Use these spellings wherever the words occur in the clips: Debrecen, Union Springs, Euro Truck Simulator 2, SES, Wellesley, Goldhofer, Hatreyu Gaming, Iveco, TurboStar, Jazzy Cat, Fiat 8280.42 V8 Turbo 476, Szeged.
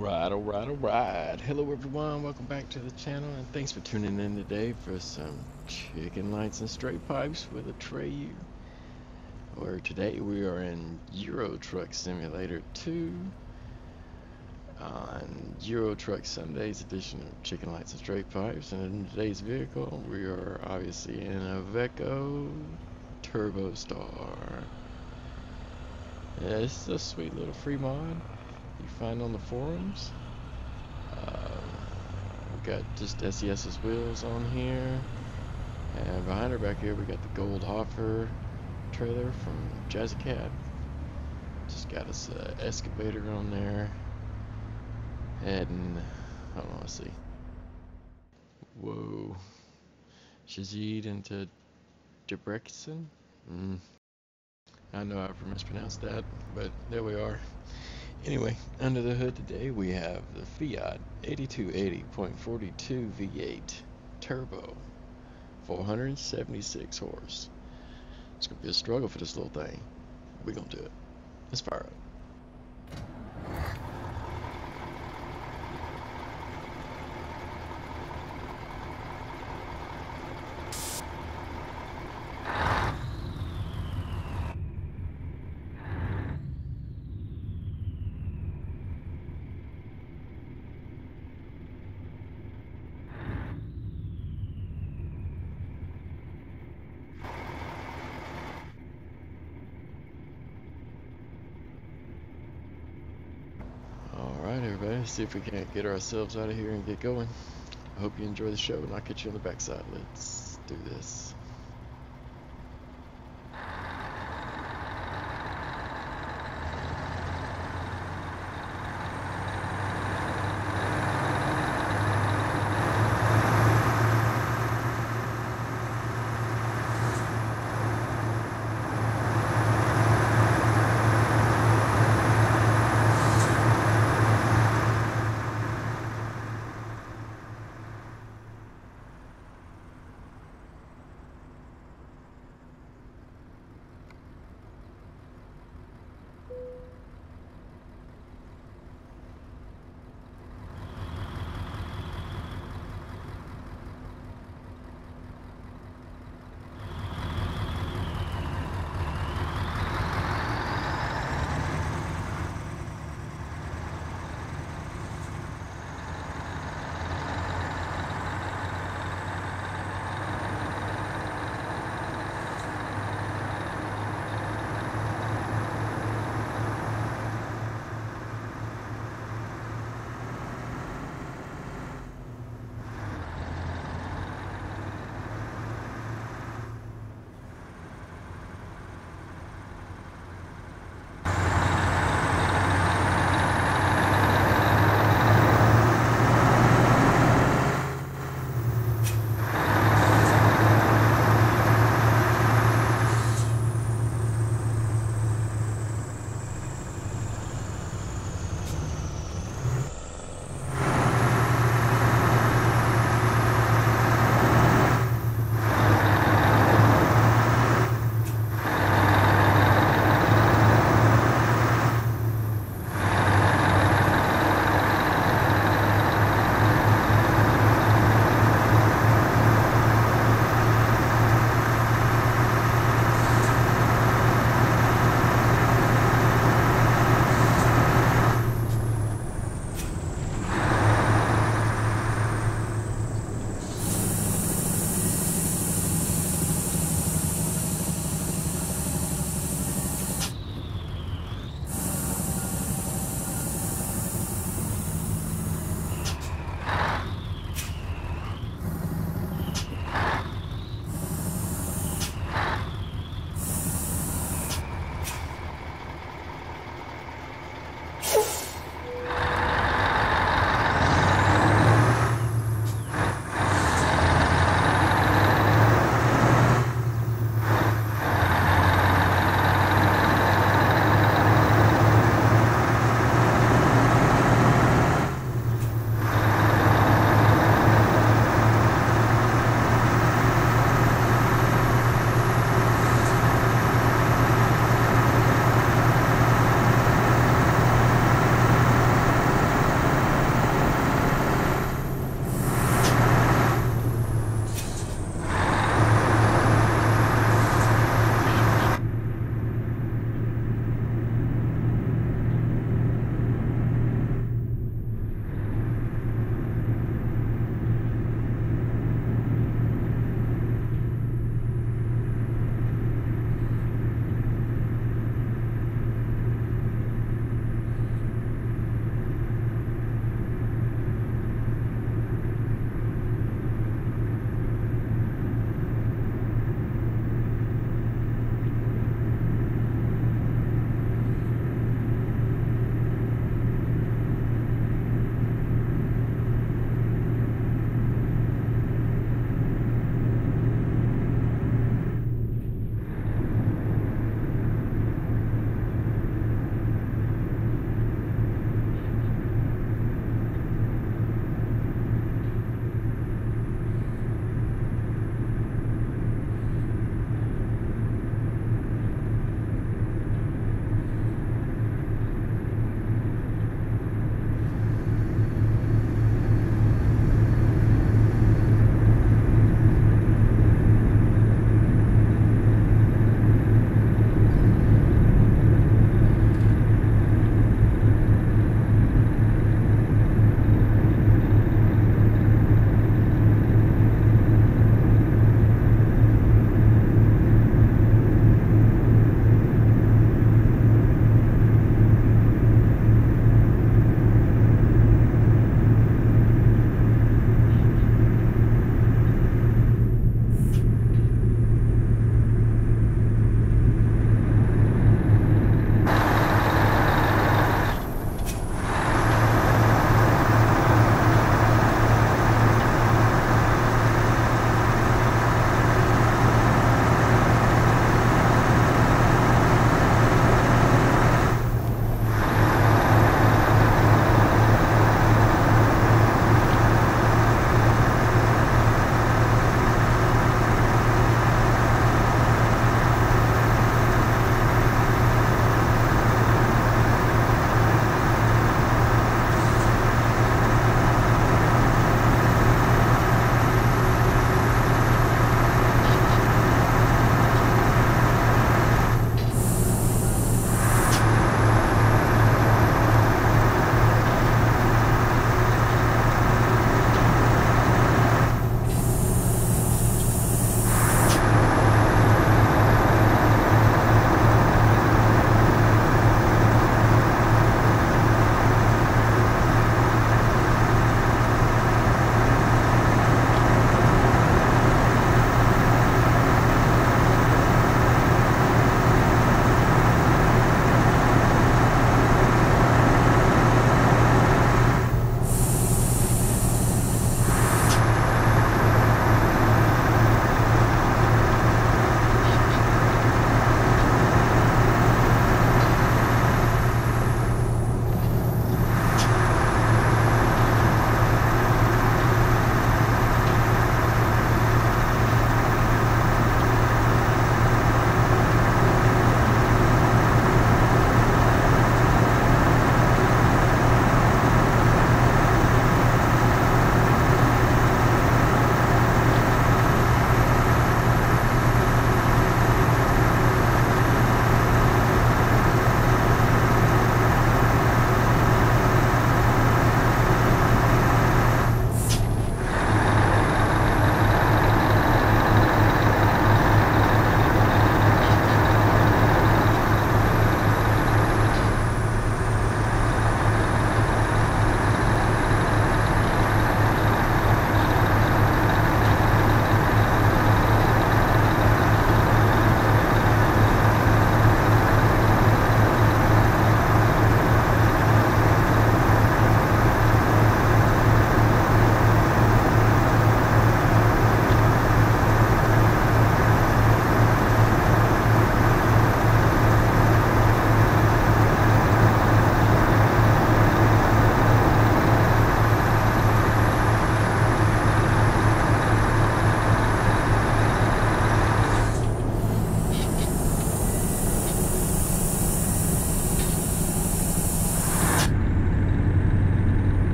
All right. Hello everyone, welcome back to the channel and thanks for tuning in today for some chicken lights and straight pipes with Hatreyu, where today we are in Euro Truck Simulator 2 on Euro Truck Sunday's edition of chicken lights and straight pipes. And in today's vehicle we are obviously in a Iveco TurboStar. Yeah, this is a sweet little free mod you find on the forums. We've got just SES's wheels on here, and behind her back here we got the Goldhofer trailer from Jazzy Cat. Just got us an excavator on there, and I don't know, let's see. Whoa, Szeged into Debrecen. I know I mispronounced that, but there we are. Anyway, under the hood today we have the Fiat 8280.42 V8 Turbo 476 horse. It's going to be a struggle for this little thing. We're going to do it. Let's fire up. Let's see if we can't get ourselves out of here and get going. I hope you enjoy the show, and I'll catch you on the backside. Let's do this.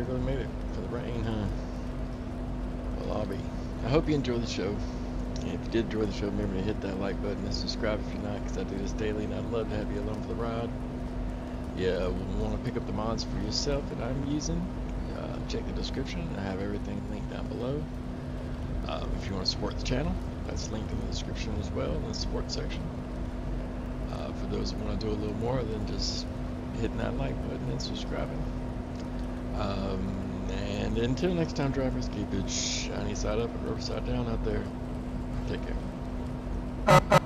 barely made it for the rain, huh? The lobby. I hope you enjoyed the show. And if you did enjoy the show, remember to hit that like button and subscribe if you're not, because I do this daily and I'd love to have you along for the ride. Yeah, if you want to pick up the mods for yourself that I'm using, check the description. I have everything linked down below. If you want to support the channel, that's linked in the description as well, in the support section. For those who want to do a little more than just hitting that like button and subscribing. And until next time, drivers, keep it shiny side up and rubber side down out there. Take care.